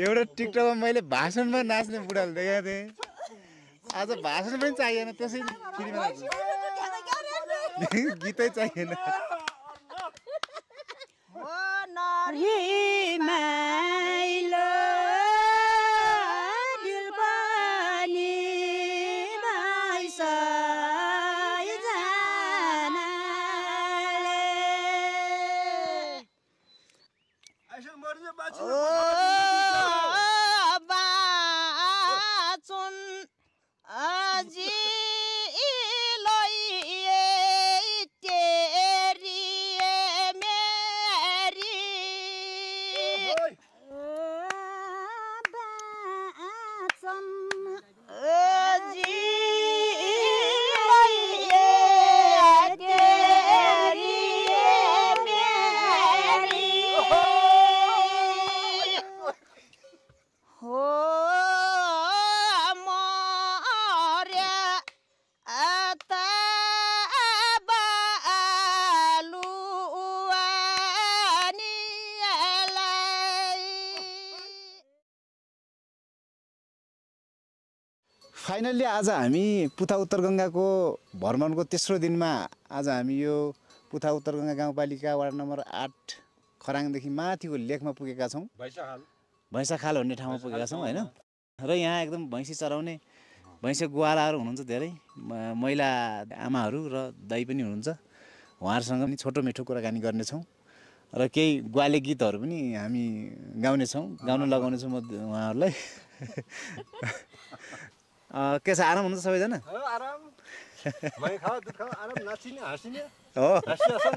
एउटा टिकटकमा मैले भाषणमा नाच्ने बुढाले देखाएको थिएँ। आज भाषण पनि चाहिएन, त्यसै फ्रीमा नाच्छु। गीतै चाहिएन। ओ नारी माइलो फाइनली आज हामी पुथा उत्तरगंगाको भ्रमणको तेस्रो दिनमा आज हामी यो पुथा उत्तरगंगा गाउँपालिका वार्ड नम्बर 8 खराङदेखि माथिको लेखमा पुगेका छौं। भैंसाखाल भन्ने ठाउँमा पुगेका छौं हैन। र यहाँ एकदम भैंसी चराउने भैंसे ग्वालाहरु हुनुहुन्छ, धेरै महिला आमाहरु र दाइ पनि हुनुहुन्छ। उहाँहरुसँग पनि छोटो मिठो कुराकानी गर्ने छौं र केही ग्वाले गीतहरु पनि हामी गाउने छौं, गाउन लगाउने छौं म उहाँहरुलाई। कैसा आराम हुन्छ सबैजना? आराम भई खाऊ दुध खाऊ आराम नाचिने हाँसिने हो नाचिन्छ हैन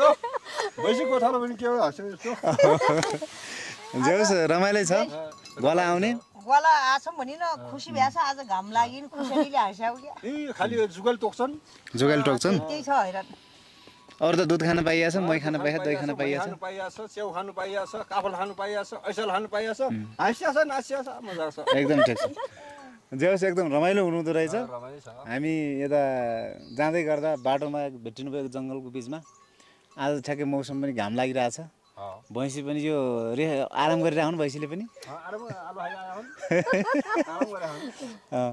न भैँसी कोठामा पनि के हो हाँस्छ जस्तो जेउस रमाइलो छ। गला आउने गला आछम भनि न खुसी भ्याछ, आज घाम लागिन खुसीले हाँस्याउ के ए खाली जुगल टोक्छन् त्यही छ हैरन। अरु त दुध खान पाइयाछ, मही खान पाइयाछ, दही खान पाइयाछ, स्याउ खान पाइयाछ, काफल खान पाइयाछ, ऐसल खान पाइयाछ, हाँस्याछ नास्याछ मजा आछ एकदम ठिक छ। जेउस एकदम रमाइलो हुनुहुँदो रहेछ। हामी यता जाँदै गर्दा बाटोमा भेटिनु भएको जंगलको बीचमा आज ठ्याक्कै मौसम पनि घाम लागिरहेछ। भैँसी पनि यो आराम गरिरहेको हुन्, भैँसीले पनि आराम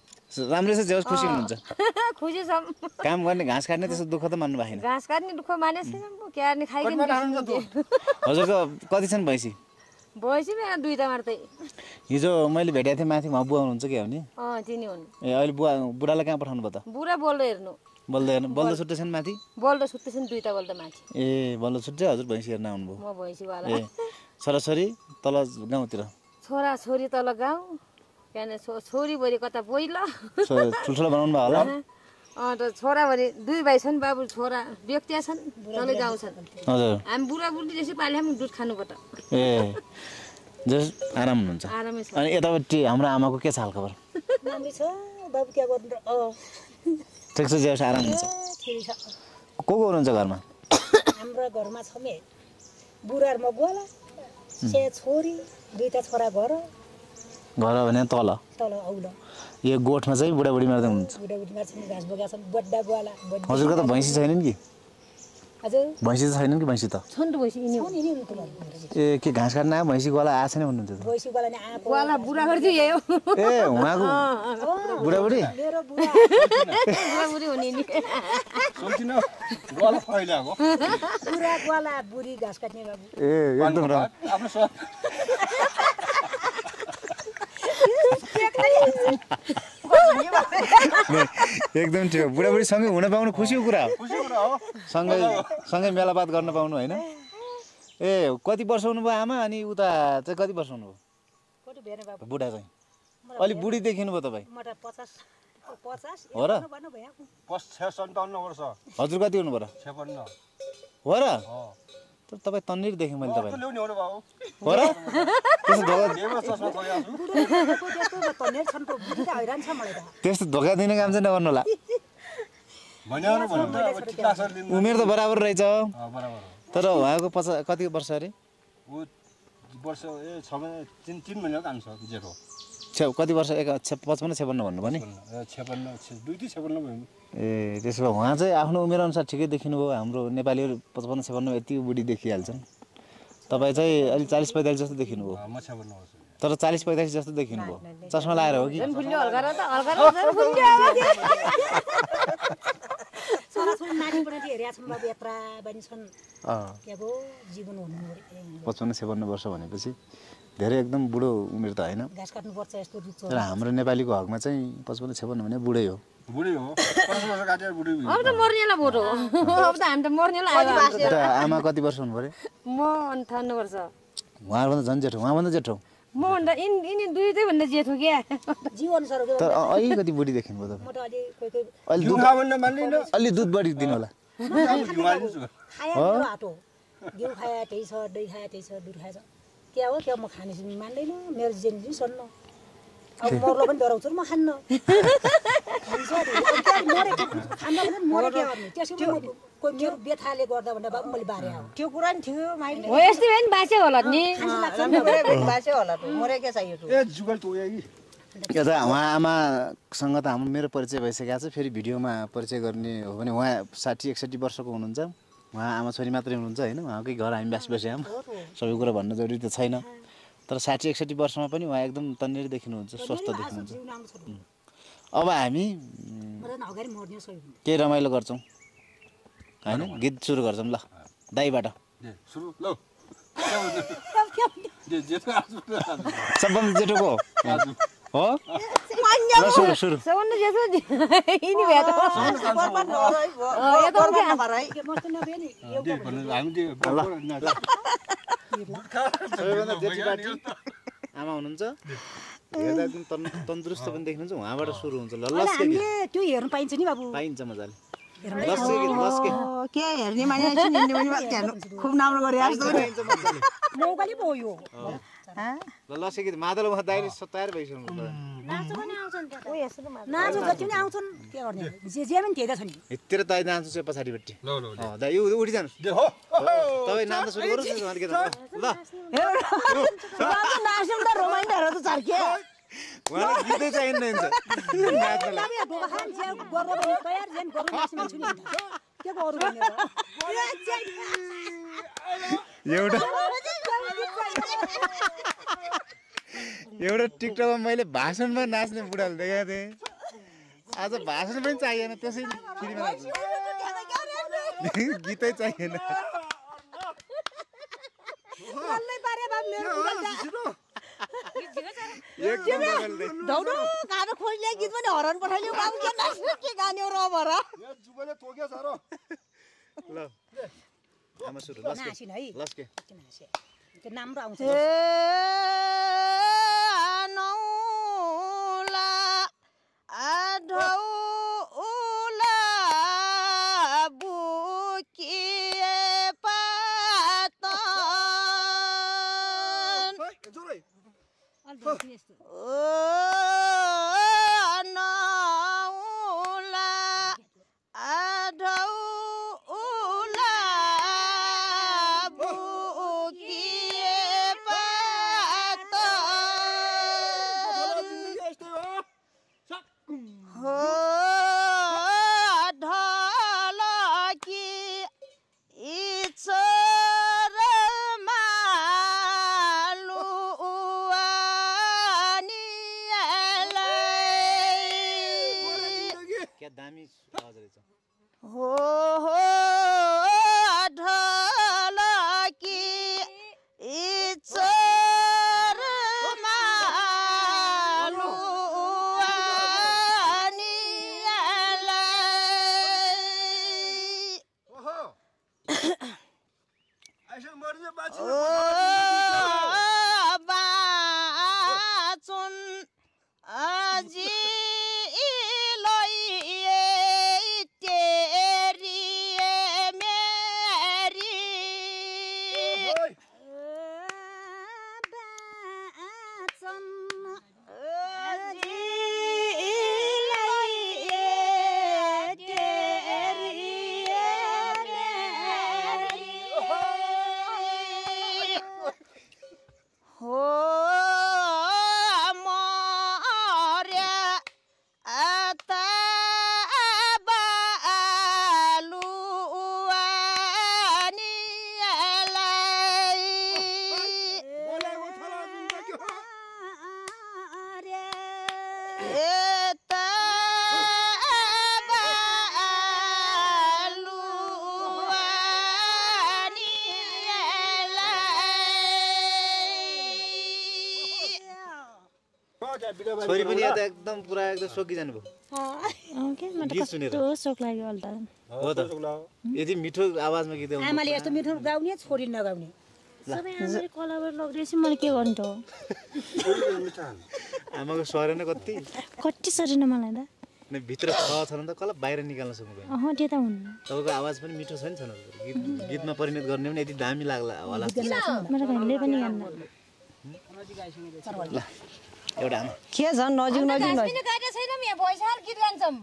राम्रो छ, जेउस खुसी हुनुहुन्छ? खुसी छम। काम गर्ने घाँस काट्ने त्यस्तो दुःख त मान्नु भएन? घाँस काट्ने दुःख माने छैन, के गर्ने खाइकिन हुन्छ। हजुरको कति छन् भैँसी? भैँसी मेरो दुईटा मात्रै। हिजो मैले भेटेको थिएँ माथि, उहाँ बुवा हुनुहुन्छ के भने? अँ तिनी हुन्। ए अहिले बुवा बुढालाई कहाँ पठाउनु भयो त? बुढा बोल्दै हेर्नु। बल्द छुट्टै छन् माथि? बल्द छुट्टै छन् दुईटा, बल्द माथि। ए बल्द छुट्टै हजुर भैँसी हेर्न आउनु भयो? म भैँसी वाला। ए छोराछोरी तल गाउँतिर? छोराछोरी तल गाउँ याने छोरी बरी कता बोइला ठुलठुलो बनाउनु भयो होला। अँ त छोरा बरी दुई भाइ छन् बाबु, छोरा व्यक्तिया छन् तलै गाउँ छन्। हजुर हामी बुढा बुढी जसै पाले हामी दुध खानुबाट। ए जस आराम हुन्छ? आरामै छ। अनि यतापट्टि हाम्रो आमाको के हाल खबर? नामी छ बाबु के गर्नु? ठिक छ जस आराम हुन्छ। को हुनुहुन्छ घरमा? हाम्रो घरमा छ मे बुढा र म गोला से छोरी दुईटा छोरा घर घर भने तल तल औल यो गोठमा चाहिँ बुढाबुढी मात्र हुन्छ? बुढाबुढी मात्र नि घाँस बोका छन् बड्डा ग्वाला। हजुरको त भैँसी छैन नि कि? हजुर भैँसी छैन नि? भैँसी त छन् त भैँसी इनी ए के घाँस काट्न आयो? भैँसी ग्वाला आछ नि भन्नुहुन्छ त? भैँसी ग्वाला नि आ ग्वाला बुढा गर्छ यही हो। ए उहाँको बुढाबुढी मेरो बुढा बुढाबुढी हुनी नि सुन्दिन ग्वाला फैलाको बुढा ग्वाला बुढी घाँस काट्ने बाबु। ए एकदम र आफ्नो एकदम ठिक। बुढाबुढी सँगै हुन पाउनु खुसीको कुरा हो, सँगै सँगै मेलापात गर्न पाउनु हैन? ए कति वर्ष हुनुभयो आमा? अनि उता चाहिँ कति वर्ष हुनुभयो बुढा चाहिँ? अलि बुढी देखिनु भयो तपाई? हो र ५७ वर्ष। हजुर कति हुनुभयो र? ५६ हो र तर तपाई तन्नीर देखे मैले तपाईलाई ल्याउने हो र बाबु हो र त्यस्तो धोका जेमा चस्मा थोया छु त्यो तन्नीर छनको बुझि हैरान छ मलाई त्यस्तो धोका दिने काम चाहिँ नगर्नु होला भन्या न भन्नु अब किता सर लिनु उमेर त बराबर रहेछ अ बराबर तर उहाँको कति वर्ष रे उ वर्ष ए 3 महिनाको काम छ जेको कति वर्ष 55 56 भन्नु भने 56 दुईटी 56 भयो ए त्यसो वहाँ चाहिँ आफ्नो उमेर अनुसार ठिकै देखिनु भयो हाम्रो नेपालीहरु 55 57 यति बुढी देखिहाल्छन् तपाई चाहिँ अलि 40 45 जस्तो देखिनु भयो म 56 हो तर 40 45 जस्तो देखिनु भयो चस्मा लाएर हो कि गुन्ड्यो हल्का त हल्का गुन्ड्यो अब सोरा सोरा नानीबाट हेरिया छन् बाबु यात्रा बनि छन् अ के भो जीवन हुनु 55 57 वर्ष भनेपछि धेरै एकदम बुढो उमेर त हैन घाँस काट्नु पर्छ यस्तो रुख छ तर हाम्रो नेपालीको हकमा चाहिँ 55 57 भने बुढै हो 50 वर्ष काटेर बुढी भयो अब त मर्नेला भोट हो अब त हामी त मर्नेला आयो त आमा कति वर्ष हुनु पर्यो म 98 वर्ष उहाँ भन्दा झन् जेठो उहाँ भन्दा जेठो म भन्दा इनी दुईटै भन्दा जेठो के जीवन सर के तर अलिकति बुढी देखिनु भयो त म त अलि कोही दुध खाउन मान्दिन अलि दुध बढी दिनु होला खायो आटो घिउ खायो त्यही छ दही खायो त्यही छ दुध खायो क्या हो क्या म खाने चाहिँ मान्दैन मेरो जेन्जी सन्न अब मर्लो पनि डराउँछु म खान्न मरे के गर्ने त्यसै कोही मेरो बेथाले गर्दा भन्दा बाबु मैले बारे आउ त्यो कुरा नि थियो माइले हो यस्तै हैन बासे होला नि बासे होला त मरे के चाहियो त ए जुगल त होया कि के त उहाँ आमा सँग त हाम्रो मेरो परिचय भइसक्या छ फेरि भिडियोमा परिचय गर्ने हो भने उहाँ 60 61 वर्षको हुनुहुन्छ उहाँ आमा छोरी मात्रै हुनुहुन्छ हैन उहाँकै घर हामी बस्बस्याम सबै कुरा भन्न जरुरी त छैन तर 60 61 वर्षमा पनि उहाँ एकदम तन्नेर देखिनुहुन्छ स्वस्थ देखिनुहुन्छ अब हामी के रमाइलो गर्छौं हैन गीत सुरु गर्छौं ल दाइबाट सुरु ल सबभन्दा जेठोको हो सुरु सुरु सबभन्दा जेठो इनी भ्याट यो त गर्न भराइ के मस्त नभए नि एउटा हामीले सबैभन्दा जेठी बाटी आमा हुनुहुन्छ हेर्दा एकदम तन्दुरुस्त पनि देखिनुहुन्छ उहाँबाट सुरु हुन्छ ल लस्के त्यो हेर्न पाइन्छ नि बाबु पाइन्छ मजाले लस्के लस्के के हेर्ने माने निन्ने पनि बात हेर्नु खुब नाम गरे जस्तो पाइन्छ मजाले मौकाले भयो यो ह ल लस्के गीत मादल वहा दाइले तयार भइसक्नु हुन्छ नाच पनि आउँछन् त्यो ओ यसो नाच जति पनि आउँछन् के गर्ने जे जे पनि त्यता छ नि हेतेर दाइ नाच्छ पछाडी बट्टी ल ल हो दाइ उडी जानु हो तपाई नाम त सुरु गर्नुस् भने के ल एउटा टिकटकमा मैले भाषणमा नाच्ने बुढाले देखाएको थिएँ आज भाषण पनि चाहिएन त्यसै गीतै चाहिएन ढौ छोरी पनि त एकदम पुरा एकदम सोकी जानु भयो अ के म त सोक लाग्यो अलदा हो त यदि मिठो आवाजमा गीत गाउनु आमाले यस्तो मिठो गाउने छोरी नगाउने सबै आमाले कलावर लगरेसी मैले के गर्नु त आमाको सरे न कति कति सरे न मलाई त न भित्र छ छ न त कला बाहिर निकाल्न सक्नु अ त्यो त हुन्न तपाईको आवाज पनि मिठो छ नि छ न गीत गीतमा परिणत गर्ने पनि यति दामी लाग्ला होला मेरो घरले पनि गाउनु ल एउटा के छ नजिक नजिक नजिक किन गाइदै छैन म भोइसहाल गीत गान्छम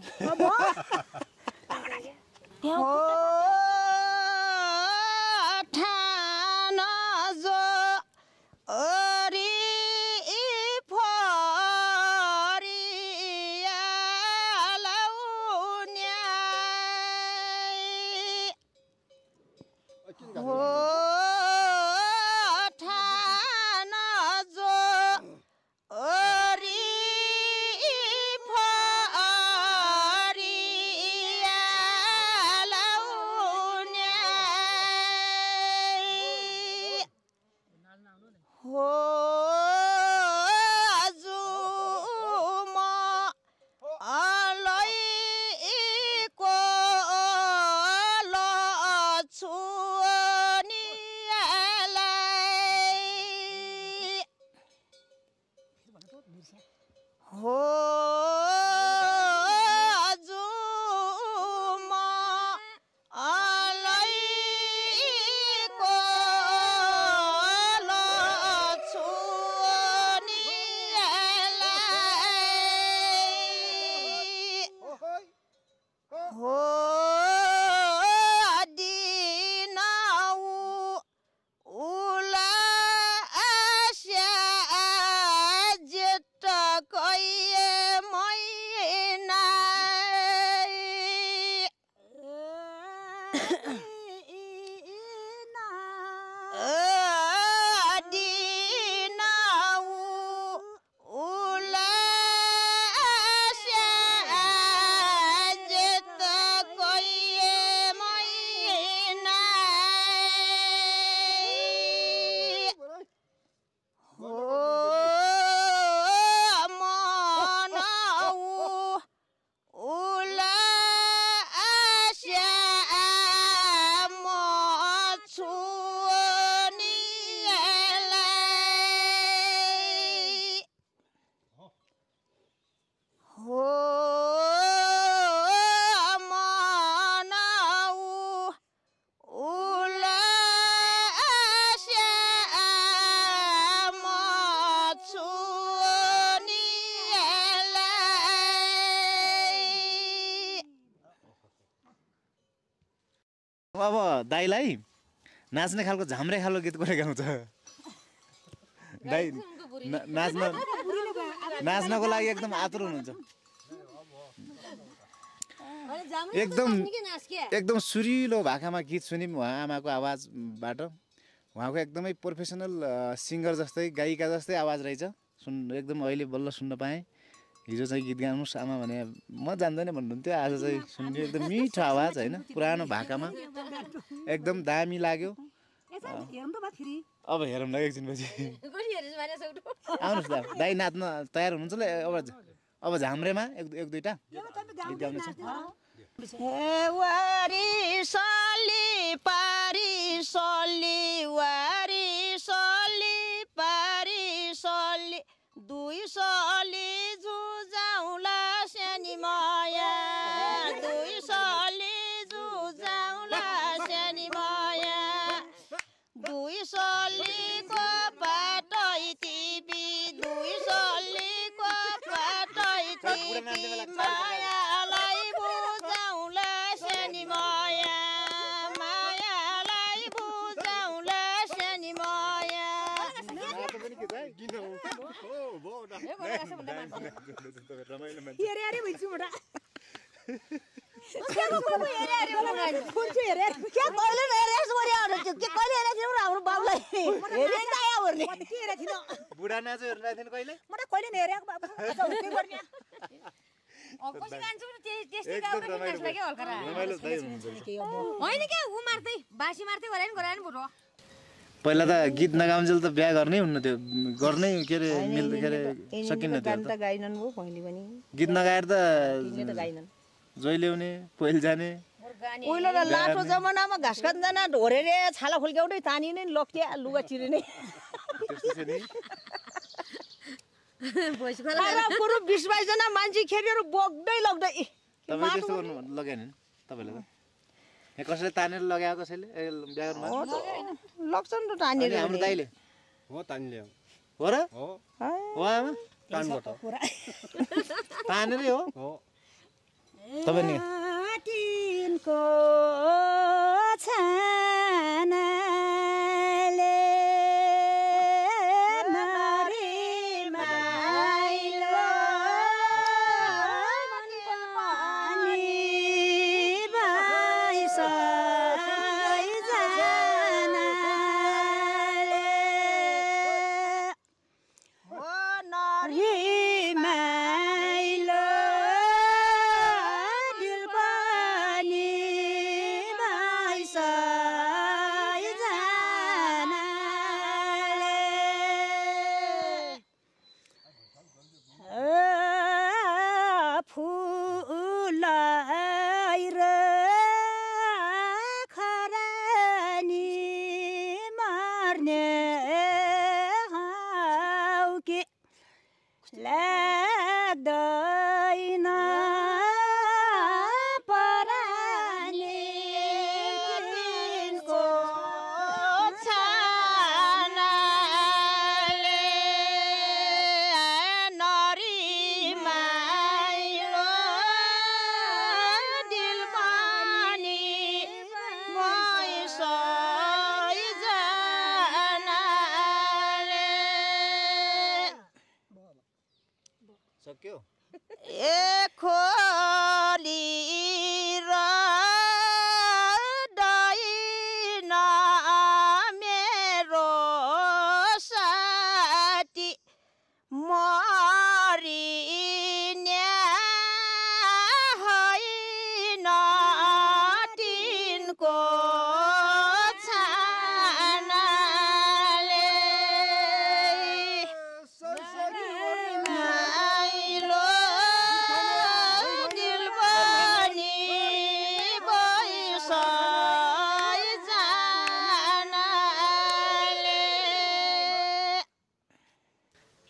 दाइलाई नाच्ने खालको झाम्रे खालको गीत गरे गाउँछ दाइ नाच्नको लागि एकदम आतुर हुनुहुन्छ एकदम एकदम सुरिलो भाकामा गीत सुनिम उहाँ आमाको आवाजबाट उहाँको एकदमै प्रोफेसनल सिंगर जस्तै गायिका जस्तै आवाज रहेछ सुन एकदम अहिले बल्ल सुन्न पाएँ हिजो चाहिँ गीत गाउनुस् आमा भने म जान्दैन भन्नुहुन्थ्यो आज चाहिँ सुन्ने एकदम मिठो आवाज हैन पुरानो भाकामा एकदम दामी लाग्यो अब हेरौँ ल एकछिन पछि आउनुस् दाइ नाच्न तयार हुनुहुन्छ ल अब झाम्रेमा एक दुईटा गीत गाउनुस् हे वारी सली पारी सली वारी सली पारी सली दुई सली पहिला त गीत नगाउन्जेल त बिहे गर्नै हुन्न थियो गर्नै के रे मिल्दै के रे सकिन्न थियो त गाइनन हो पहिले पनि गीत नगाएर त गाइनन जोइ ल्याउने पहिल जाने ओइलो ल लाटो जमानामा घाँस काट्न जाना ढोरे रे छाला खुल्क्याउदै तानी नै लक्टिया लुगा चिरिने त्यस्तो छ नि भइस गला पुरु 20 22 जना मान्छे खेरिहरु बोक्दै लग्दै तपाई त्यस्तो गर्नु लगाएन नि तपाईले कसले तानेर लगाएको कसैले ब्यागरमा लक्सन त तानेर हाम्रो दाइले हो तान्ले हो र हो आमा तानबाट तानेरै हो तबे नि तिनको छानाले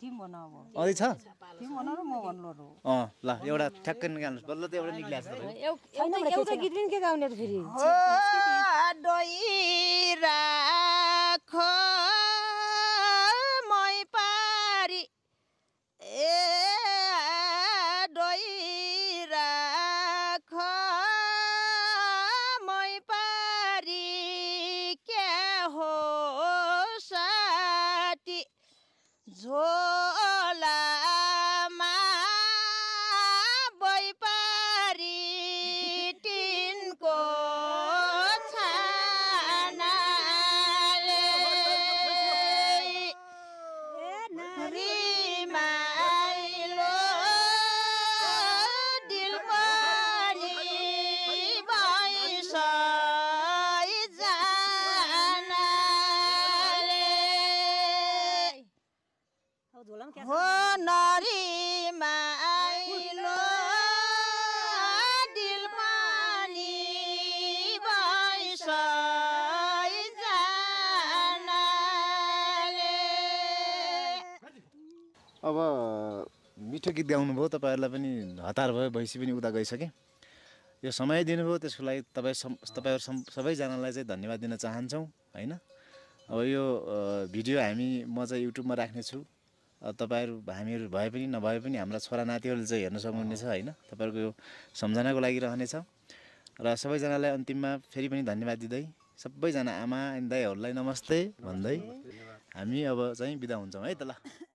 टिम बना अब अलि छ टिम बना र म भन्नु र अ ल एउटा ठ्याक्कै निकाल्नुस् बल्ल त एउटा निक्ल्या छ एउटा गीत पनि के गाउने त फेरि डोइ राखो मै पारी ए डोइ राखो मै पारी के हो साथी झोला अब मिठो गीत गाउनुभयो तपाईहरुलाई पनि हतार भयो भइसि पनि उता गइसके यो समय दिनुभयो त्यसको लागि तपाईहरु सबैजनालाई चाहिँ धन्यवाद दिन चाहन्छौ हैन अब यो भिडियो हामी म चाहिँ युट्युबमा राख्ने छु तपाईहरु हामीहरु भए पनि नभए पनि हाम्रा छोरा नातिहरुले चाहिँ हेर्न सक्नुहुनेछ हैन तपाईहरुको यो सम्झनाको लागि रहनेछ र सबैजनालाई अन्तिममा फेरि पनि धन्यवाद दिदै सबैजना आमा अनि दाइहरुलाई नमस्ते भन्दै हामी अब चाहिँ बिदा हुन्छौं है त ल